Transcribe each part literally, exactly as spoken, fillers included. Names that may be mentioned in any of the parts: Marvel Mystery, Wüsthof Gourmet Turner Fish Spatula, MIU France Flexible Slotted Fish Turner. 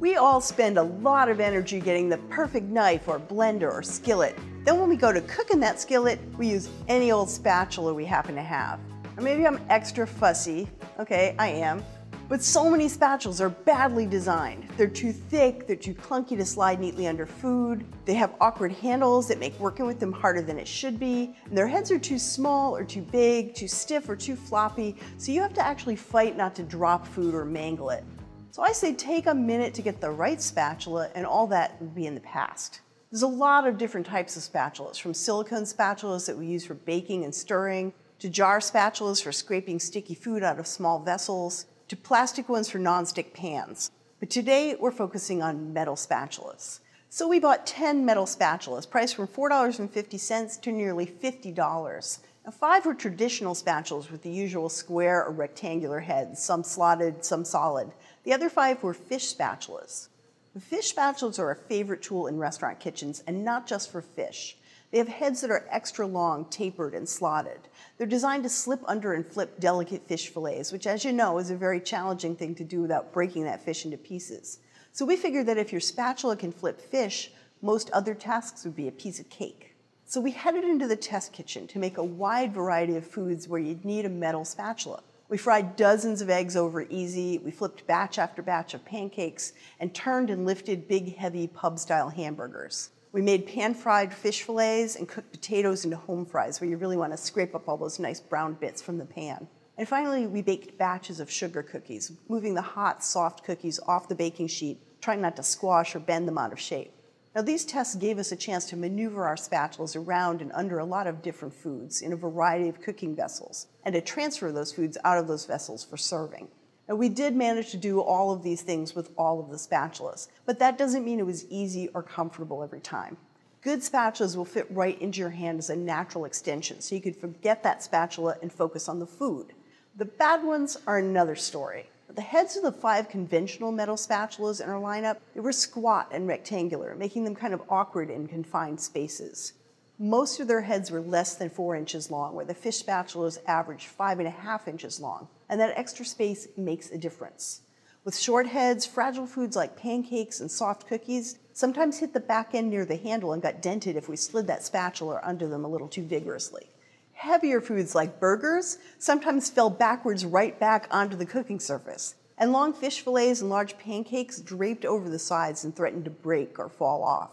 We all spend a lot of energy getting the perfect knife or blender or skillet. Then when we go to cook in that skillet, we use any old spatula we happen to have. Or maybe I'm extra fussy. Okay, I am. But so many spatulas are badly designed. They're too thick, they're too clunky to slide neatly under food, they have awkward handles that make working with them harder than it should be, and their heads are too small or too big, too stiff or too floppy, so you have to actually fight not to drop food or mangle it. So I say take a minute to get the right spatula, and all that will be in the past. There's a lot of different types of spatulas, from silicone spatulas that we use for baking and stirring, to jar spatulas for scraping sticky food out of small vessels, to plastic ones for non-stick pans. But today we're focusing on metal spatulas. So we bought ten metal spatulas, priced from four dollars and fifty cents to nearly fifty dollars. Now, five were traditional spatulas with the usual square or rectangular heads, some slotted, some solid. The other five were fish spatulas. The fish spatulas are a favorite tool in restaurant kitchens, and not just for fish. They have heads that are extra long, tapered, and slotted. They're designed to slip under and flip delicate fish fillets, which, as you know, is a very challenging thing to do without breaking that fish into pieces. So we figured that if your spatula can flip fish, most other tasks would be a piece of cake. So we headed into the test kitchen to make a wide variety of foods where you'd need a metal spatula. We fried dozens of eggs over easy, we flipped batch after batch of pancakes, and turned and lifted big, heavy, pub-style hamburgers. We made pan-fried fish fillets and cooked potatoes into home fries, where you really want to scrape up all those nice brown bits from the pan. And finally, we baked batches of sugar cookies, moving the hot, soft cookies off the baking sheet, trying not to squash or bend them out of shape. Now, these tests gave us a chance to maneuver our spatulas around and under a lot of different foods in a variety of cooking vessels, and to transfer those foods out of those vessels for serving. And we did manage to do all of these things with all of the spatulas, but that doesn't mean it was easy or comfortable every time. Good spatulas will fit right into your hand as a natural extension, so you could forget that spatula and focus on the food. The bad ones are another story. The heads of the five conventional metal spatulas in our lineup, they were squat and rectangular, making them kind of awkward in confined spaces. Most of their heads were less than four inches long, where the fish spatulas averaged five and a half inches long, and that extra space makes a difference. With short heads, fragile foods like pancakes and soft cookies sometimes hit the back end near the handle and got dented if we slid that spatula under them a little too vigorously. Heavier foods like burgers sometimes fell backwards right back onto the cooking surface, and long fish fillets and large pancakes draped over the sides and threatened to break or fall off.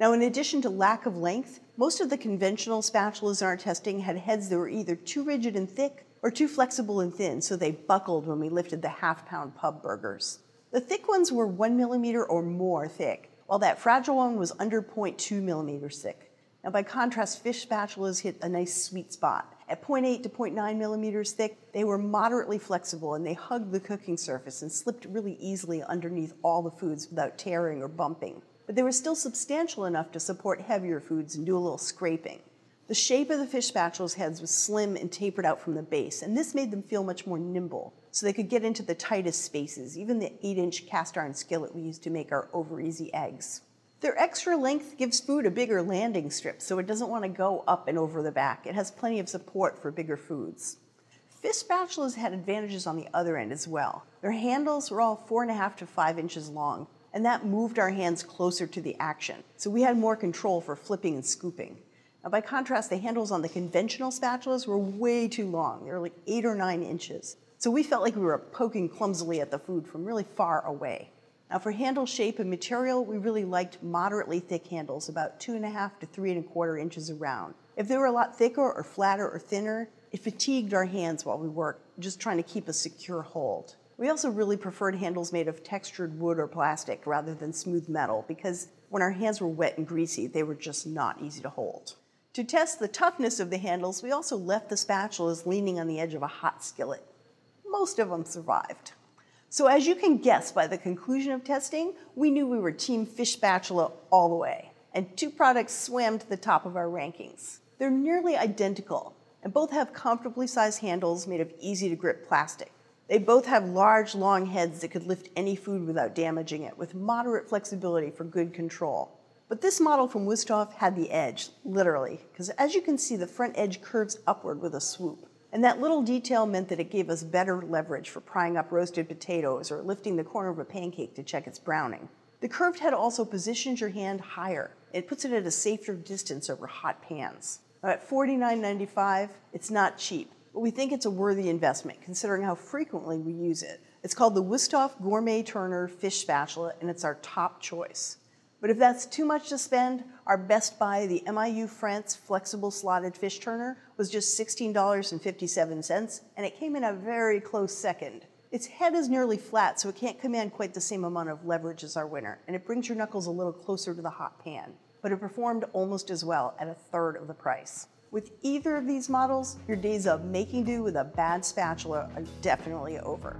Now, in addition to lack of length, most of the conventional spatulas in our testing had heads that were either too rigid and thick or too flexible and thin, so they buckled when we lifted the half-pound pub burgers. The thick ones were one millimeter or more thick, while that fragile one was under zero point two millimeters thick. Now, by contrast, fish spatulas hit a nice sweet spot. At zero point eight to zero point nine millimeters thick, they were moderately flexible, and they hugged the cooking surface and slipped really easily underneath all the foods without tearing or bumping. But they were still substantial enough to support heavier foods and do a little scraping. The shape of the fish spatula's heads was slim and tapered out from the base, and this made them feel much more nimble, so they could get into the tightest spaces, even the eight inch cast iron skillet we used to make our over-easy eggs. Their extra length gives food a bigger landing strip, so it doesn't want to go up and over the back. It has plenty of support for bigger foods. Fish spatulas had advantages on the other end as well. Their handles were all four and a half to five inches long, and that moved our hands closer to the action, so we had more control for flipping and scooping. Now, by contrast, the handles on the conventional spatulas were way too long. They were like eight or nine inches. So we felt like we were poking clumsily at the food from really far away. Now, for handle shape and material, we really liked moderately thick handles, about two and a half to three and a quarter inches around. If they were a lot thicker or flatter or thinner, it fatigued our hands while we worked, just trying to keep a secure hold. We also really preferred handles made of textured wood or plastic rather than smooth metal, because when our hands were wet and greasy, they were just not easy to hold. To test the toughness of the handles, we also left the spatulas leaning on the edge of a hot skillet. Most of them survived. So as you can guess by the conclusion of testing, we knew we were Team Fish Spatula all the way, and two products swam to the top of our rankings. They're nearly identical, and both have comfortably sized handles made of easy-to-grip plastic. They both have large, long heads that could lift any food without damaging it, with moderate flexibility for good control. But this model from Wüsthof had the edge, literally, because as you can see, the front edge curves upward with a swoop. And that little detail meant that it gave us better leverage for prying up roasted potatoes or lifting the corner of a pancake to check its browning. The curved head also positions your hand higher. It puts it at a safer distance over hot pans. Now at forty-nine ninety-five, it's not cheap, but we think it's a worthy investment considering how frequently we use it. It's called the Wüsthof Gourmet Turner Fish Spatula, and it's our top choice. But if that's too much to spend, our best buy, the M I U France Flexible Slotted Fish Turner, was just sixteen dollars and fifty-seven cents, and it came in a very close second. Its head is nearly flat, so it can't command quite the same amount of leverage as our winner, and it brings your knuckles a little closer to the hot pan. But it performed almost as well at a third of the price. With either of these models, your days of making do with a bad spatula are definitely over.